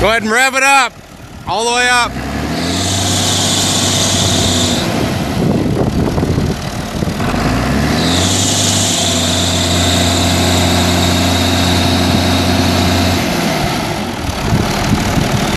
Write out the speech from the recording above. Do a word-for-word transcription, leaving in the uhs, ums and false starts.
Go ahead and rev it up, all the way up.